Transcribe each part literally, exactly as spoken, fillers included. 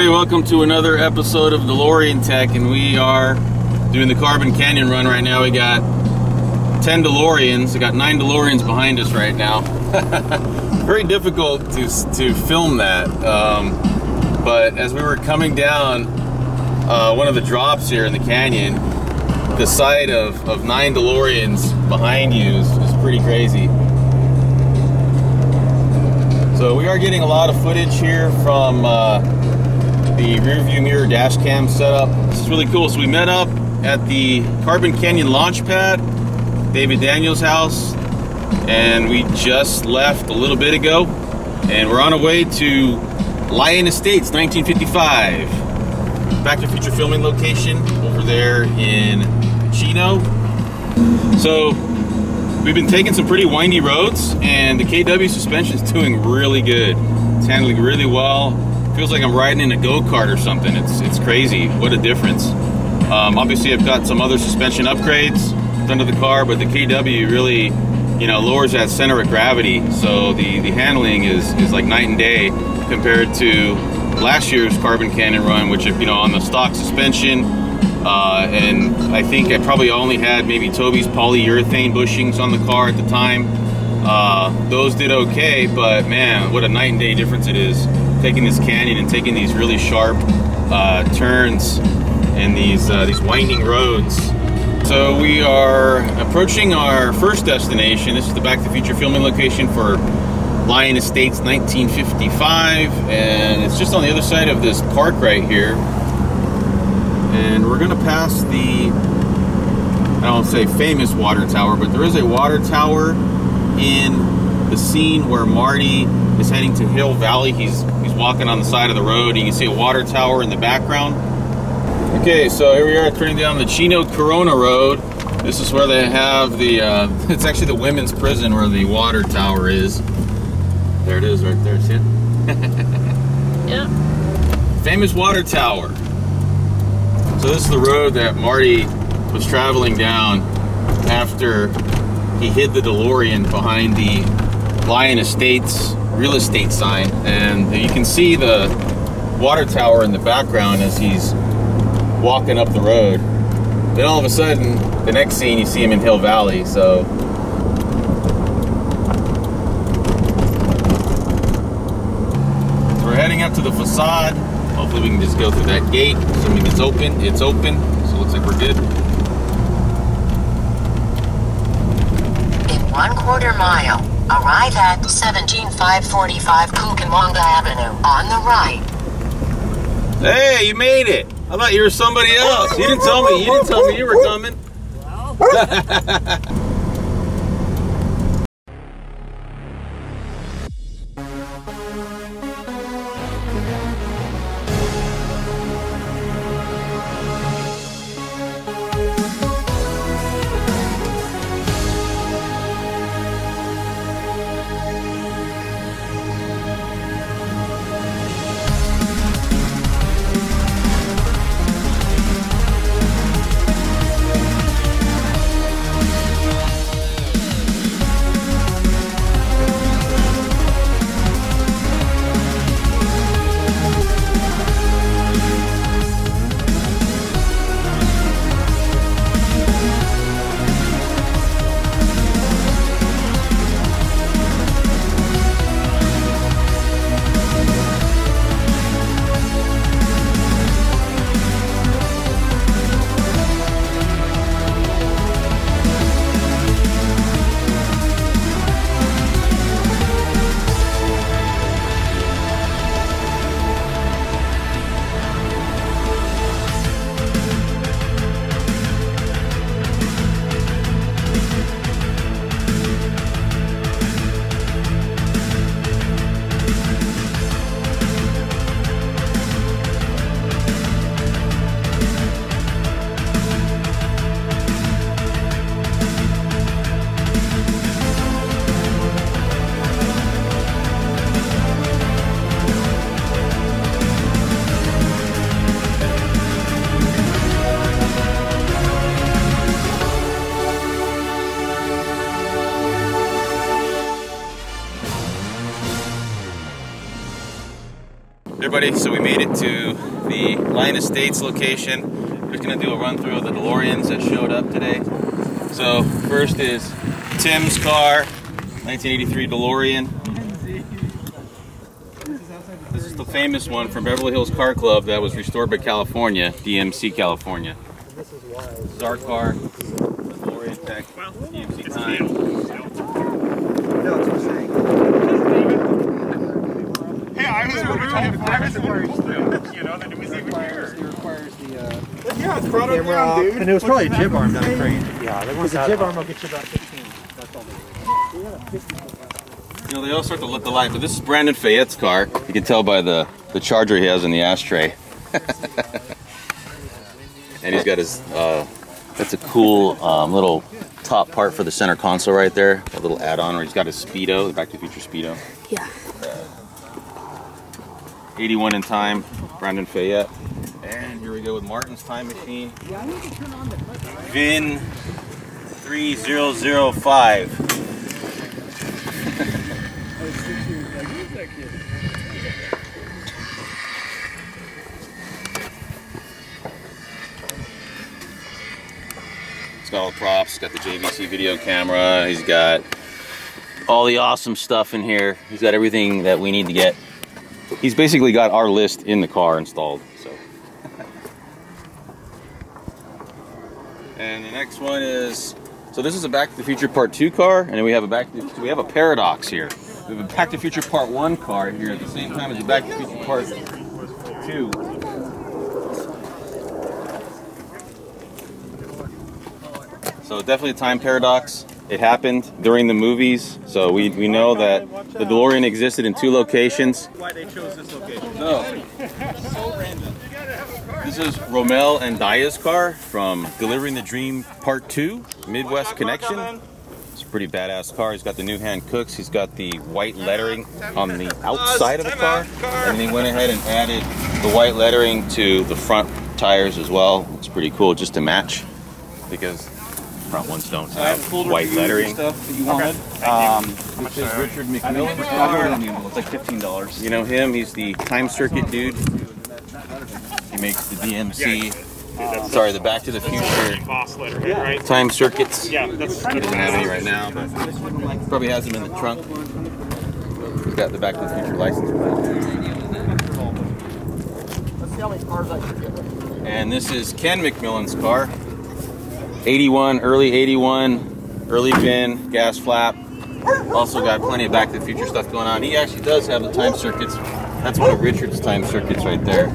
everybody, welcome to another episode of DeLorean Tech, and we are doing the Carbon Canyon run right now. We got ten DeLoreans, we got nine DeLoreans behind us right now. Very difficult to, to film that, um, but as we were coming down uh, one of the drops here in the canyon, the sight of, of nine DeLoreans behind you is, is pretty crazy. So we are getting a lot of footage here from uh, the rearview mirror dash cam setup. This is really cool. So we met up at the Carbon Canyon launch pad, David Daniels' house, and we just left a little bit ago, and we're on our way to Lyon Estates nineteen fifty-five, Back to the Future filming location over there in Chino. So we've been taking some pretty windy roads, and the K W suspension is doing really good. It's handling really well. Feels like I'm riding in a go-kart or something. It's it's crazy. What a difference. Um, obviously, I've got some other suspension upgrades done to the car, but the K W really, you know, lowers that center of gravity. So the the handling is is like night and day compared to last year's Carbon Canyon run, which, if you know, on the stock suspension. Uh, and I think I probably only had maybe Toby's polyurethane bushings on the car at the time. Uh, those did okay, but man, what a night and day difference it is taking this canyon and taking these really sharp uh, turns and these uh, these winding roads. So we are approaching our first destination. This is the Back to the Future filming location for Lyon Estates nineteen fifty-five, and it's just on the other side of this park right here. And we're gonna pass the, I don't say famous water tower, but there is a water tower in the scene where Marty is heading to Hill Valley. He's he's walking on the side of the road, and you can see a water tower in the background. Okay, so here we are turning down the Chino Corona Road. This is where they have the, uh, it's actually the women's prison where the water tower is. There it is right there, see it? Yeah. Famous water tower. So this is the road that Marty was traveling down after he hid the DeLorean behind the Lyon Estates real estate sign. And you can see the water tower in the background as he's walking up the road. Then all of a sudden, the next scene, you see him in Hill Valley. So we're heading up to the facade. Hopefully we can just go through that gate. Assuming it's open, it's open. So it looks like we're good. In one quarter mile, arrive at seventeen five forty-five Kukamonga Avenue on the right. Hey, you made it. I thought you were somebody else. You didn't tell me. You didn't tell me you were coming. Well. everybody, so we made it to the Lyon Estates location. We're just going to do a run through of the DeLoreans that showed up today. So first is Tim's car, nineteen eighty-three DeLorean. This is the famous one from Beverly Hills Car Club that was restored by California, D M C California. This is our car, the DeLorean Tech, D M C nine. I was worried. You know, that it was even here. It requires the, uh, yeah, it's brought up down, dude. And it was probably a jib arm, not a crane. Yeah, there was a jib arm. I'll get you about fifteen. That's all they do. You know, they all start to look alike, but this is Brandon Fayette's car. You can tell by the, the charger he has in the ashtray. And he's got his, uh, that's a cool um, little top part for the center console right there. A little add-on where he's got his Speedo, the Back to the Future Speedo. Yeah. eighty-one in time, Brandon Fayette. And here we go with Martin's time machine. V I N three zero zero five. He's got all the props, he's got the J V C video camera, he's got all the awesome stuff in here. He's got everything that we need to get. He's basically got our list in the car installed, so. And the next one is, so this is a Back to the Future Part Two car, and then we have a Back to the, we have a paradox here. We have a Back to the Future Part One car here at the same time as the Back to the Future Part Two. So definitely a time paradox. It happened during the movies, so we, we know that the DeLorean existed in two locations. Why they chose this location. No. So random. This is Romel and Daya's car from Delivering the Dream Part Two, Midwest Connection. It's a pretty badass car. He's got the new hand cooks. He's got the white lettering on the outside of the car. And they went ahead and added the white lettering to the front tires as well. It's pretty cool just to match because front ones don't have white lettering. Stuff that you wanted. Okay. Um, which is Richard McMillan. It's like fifteen dollars. You know him? He's the time circuit dude. He makes the D M C. Uh, sorry, the Back to the Future time circuits. Yeah, that's he doesn't have any right now, but probably has them in the trunk. He's got the Back to the Future license plate. Let's see how many cars I can get. And this is Ken McMillan's car. eighty-one, early eighty-one, early V I N, gas flap. Also got plenty of Back to the Future stuff going on. He actually does have the time circuits. That's one of Richard's time circuits right there.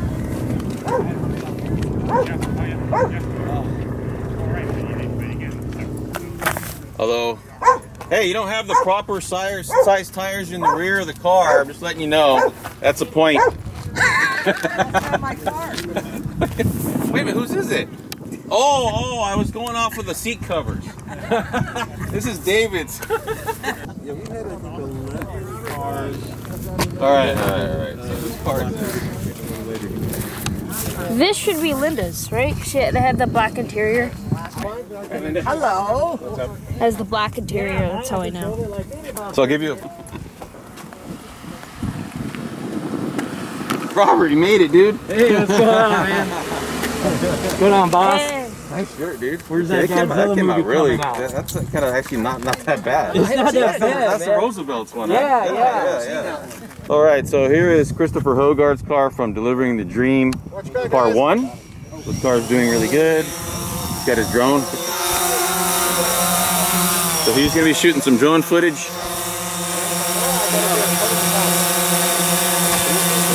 Although, hey, you don't have the proper size, size tires in the rear of the car. I'm just letting you know. That's a point. Wait a minute, whose is it? Oh, oh, I was going off with the seat covers. This is David's. Yeah, we had a delivery car. Alright, alright, alright. So this part. This should be Linda's, right? She had, they had the black interior. Hello. What's up? Has the black interior, that's how I know. So I'll give you a... Robert, you made it, dude. Hey, what's going on, man? What's going on, boss? Hey. Nice shirt, dude. Where's that guy? That came out really. That, that's kind of actually not not that bad. It's not that bad. That's the Roosevelt's one. Yeah, right? yeah, yeah. yeah, yeah. All right, so here is Christopher Hogarth's car from Delivering the Dream Part One. The car's doing really good. He's got his drone. So he's gonna be shooting some drone footage.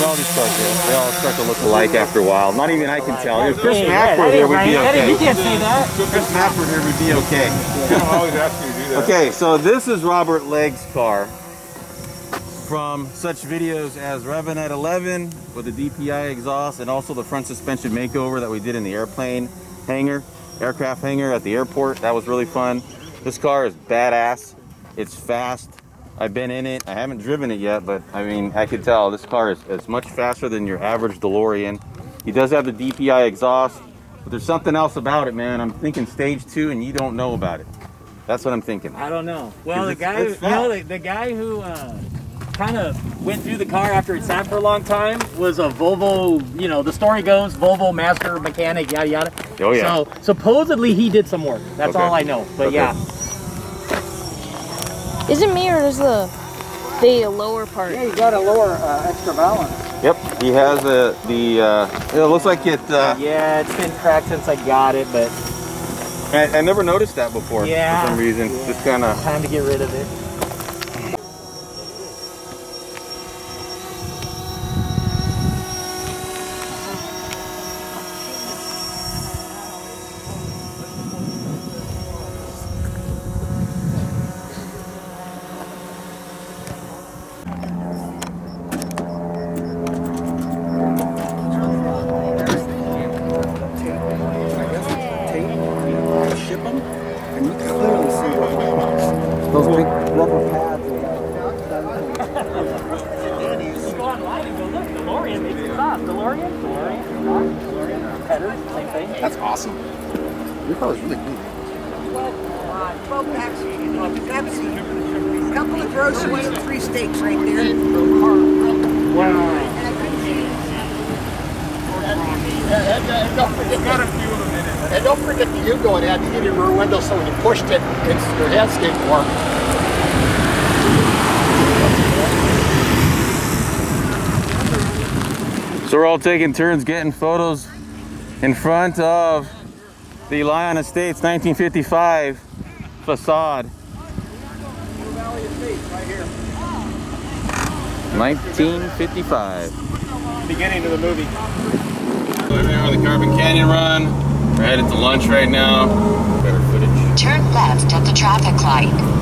All these cars, they all start to look alike after a while. Not even I can tell. If Chris Mafford here would be okay. You can't say that. Chris Mafford here would be okay. I always ask you to do that. Okay, so this is Robert Legg's car from such videos as Revvin' at eleven with the D P I exhaust and also the front suspension makeover that we did in the airplane hangar, aircraft hangar at the airport. That was really fun. This car is badass. It's fast. I've been in it. I haven't driven it yet, but I mean, I can tell this car is, is much faster than your average DeLorean. He does have the D P I exhaust, but there's something else about it, man. I'm thinking stage two, and you don't know about it. That's what I'm thinking. I don't know. Well, the guy, who, no, the, the guy who uh, kind of went through the car after it sat for a long time was a Volvo, you know, the story goes, Volvo master mechanic, yada, yada. Oh, yeah. So supposedly he did some work. That's okay. all I know. But okay. yeah. Is it me or is the, the lower part? Yeah, you got a lower uh, extra balance. Yep, he has a, the, uh, it looks like it... Uh, yeah, it's been cracked since I got it, but... I, I never noticed that before yeah, for some reason. Yeah. Just kind of... Time to get rid of it. So we're all taking turns getting photos in front of the Lyon Estates nineteen fifty-five facade. nineteen fifty-five. Beginning of the movie. We're on the Carbon Canyon run. We're headed to lunch right now. Better footage. Turn left at the traffic light.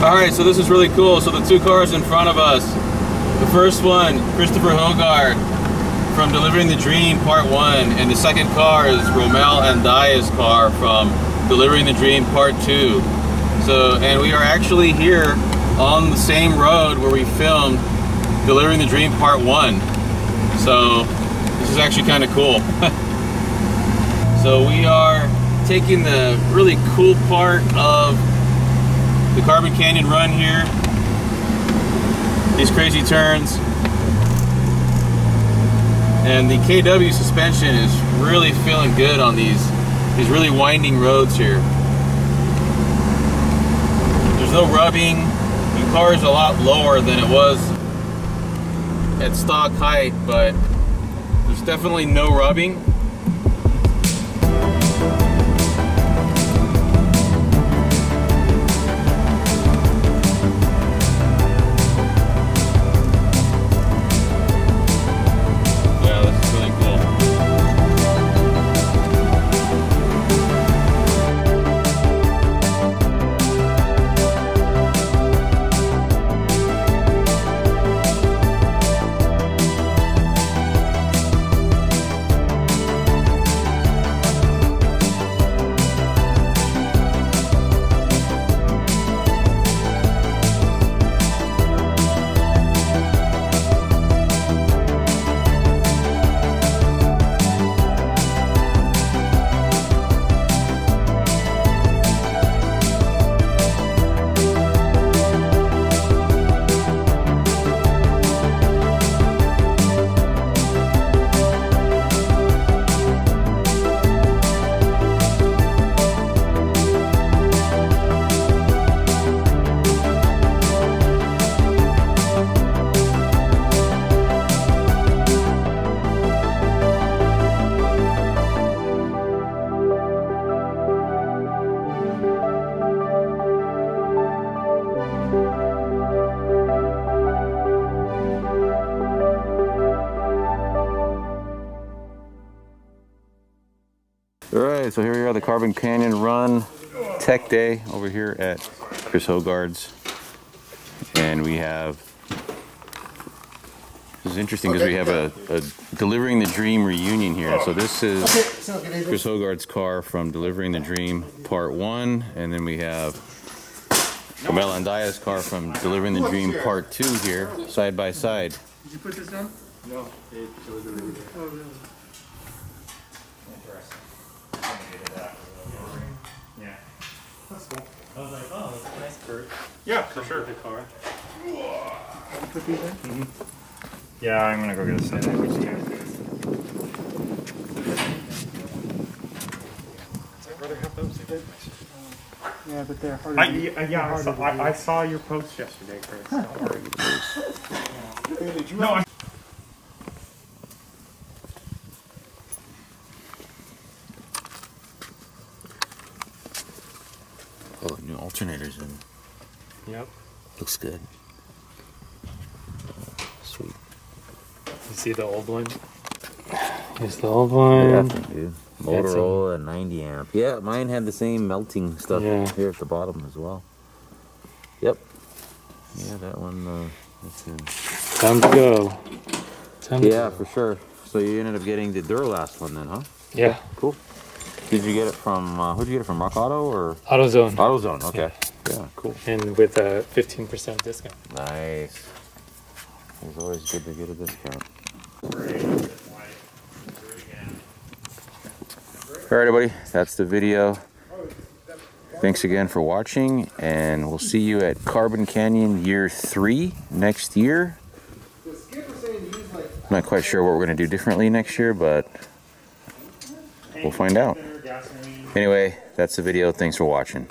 Alright, so this is really cool. So the two cars in front of us. The first one, Christopher Hogarth from Delivering the Dream Part One, and the second car is Romel Andaya's car from Delivering the Dream Part Two. So, and we are actually here on the same road where we filmed Delivering the Dream Part One. So this is actually kind of cool. So we are taking the really cool part of the Carbon Canyon run here, these crazy turns, and the K W suspension is really feeling good on these these really winding roads here. There's no rubbing. The car is a lot lower than it was at stock height, but there's definitely no rubbing. All right, so here we are, the Carbon Canyon Run Tech Day over here at Chris Hogarth's. And we have, this is interesting because we have a, a Delivering the Dream reunion here. So this is Chris Hogarth's car from Delivering the Dream Part One. And then we have Carmel Andaya's car from Delivering the Dream Part Two here, side by side. Did you put this down? No, it was over there. Oh, really? Interesting. Yeah. That's cool. I was like, oh, that's a nice curve. Yeah, for sure. The car. Mm-hmm. Yeah, I'm gonna go get a side angle. I'd rather have those than yeah, but they're harder. I, yeah, yeah harder I, saw, I, I saw your post yesterday, Chris. Huh. Don't worry. Yeah. Did you no, I'm oh, new alternators in. Yep. Looks good. Sweet. You see the old one? Here's the old one. Yeah, dude. Motorola ninety amp. Yeah, mine had the same melting stuff yeah. here at the bottom as well. Yep. Yeah, that one. Uh, that's in. Time to go. Time to yeah, go. for sure. So you ended up getting the Duralast one then, huh? Yeah. Cool. Did you get it from, uh, who did you get it from, Mark Auto or? AutoZone. AutoZone, okay. Yeah, yeah cool. And with a fifteen percent discount. Nice. It's always good to get a discount. All right, everybody, that's the video. Thanks again for watching, and we'll see you at Carbon Canyon year three next year. I'm not quite sure what we're gonna do differently next year, but we'll find out. Anyway, that's the video. Thanks for watching.